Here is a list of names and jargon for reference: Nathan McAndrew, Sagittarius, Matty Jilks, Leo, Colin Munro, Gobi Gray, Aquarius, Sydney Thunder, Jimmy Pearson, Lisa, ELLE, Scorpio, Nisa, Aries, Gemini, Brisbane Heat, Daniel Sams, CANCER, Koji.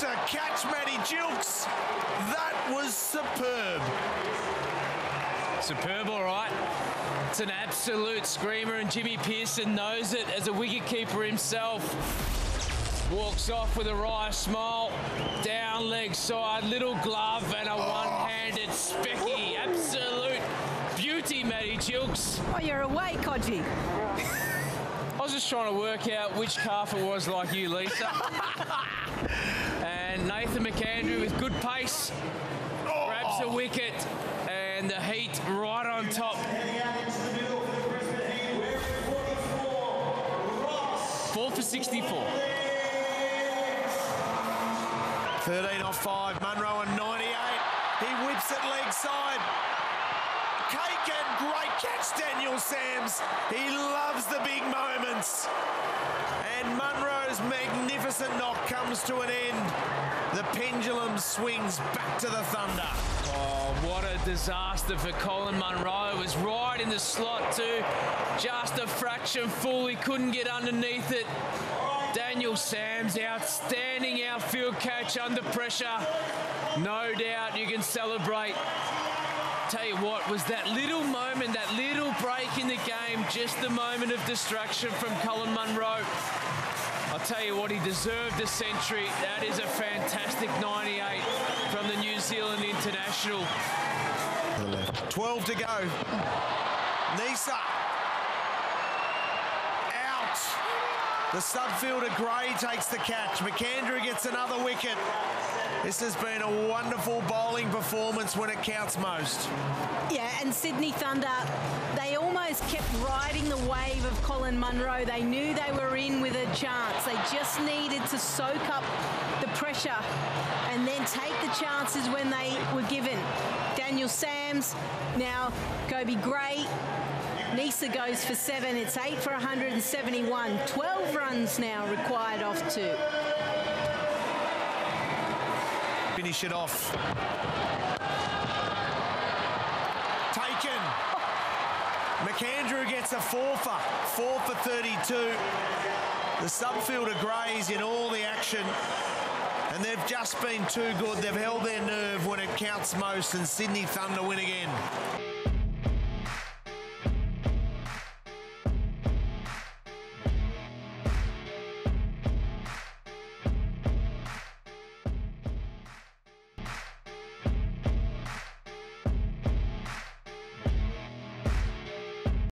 What a catch, Matty Jilks. That was superb. Superb, all right. It's an absolute screamer, and Jimmy Pearson knows it as a wicketkeeper himself. Walks off with a wry smile, down leg side, little glove, and a one-handed specky. Absolute beauty, Matty Jilks. Oh, you're away, Koji. I was just trying to work out which calf it was, like you, Lisa. And Nathan McAndrew with good pace grabs a wicket, and the Heat right on top. Four for 64. 13 off 5, Munro and 98. He whips it leg side. Cake and great catch, Daniel Sams. He loves the big moments. And Munro's magnificent knock comes to an end. The pendulum swings back to the Thunder. Oh, what a disaster for Colin Munro. It was right in the slot too. Just a fraction full. He couldn't get underneath it. Daniel Sams, outstanding outfield catch under pressure. No doubt you can celebrate. Tell you what, was that little moment, that little break in the game, just the moment of distraction from Colin Munro. I'll tell you what, he deserved a century. That is a fantastic 98 from the New Zealand international. 12 to go. Nisa. The subfielder Gray takes the catch. McAndrew gets another wicket. This has been a wonderful bowling performance when it counts most. Yeah, and Sydney Thunder, they almost kept riding the wave of Colin Munro. They knew they were in with a chance. They just needed to soak up the pressure and then take the chances when they were given. Daniel Sams, now Gobi Gray. Nisa goes for 7. It's 8 for 171. 12 runs now required off 2. Finish it off. Taken. McAndrew gets a 4 for 32. The subfielder Gray's in all the action. And they've just been too good. They've held their nerve when it counts most. And Sydney Thunder win again.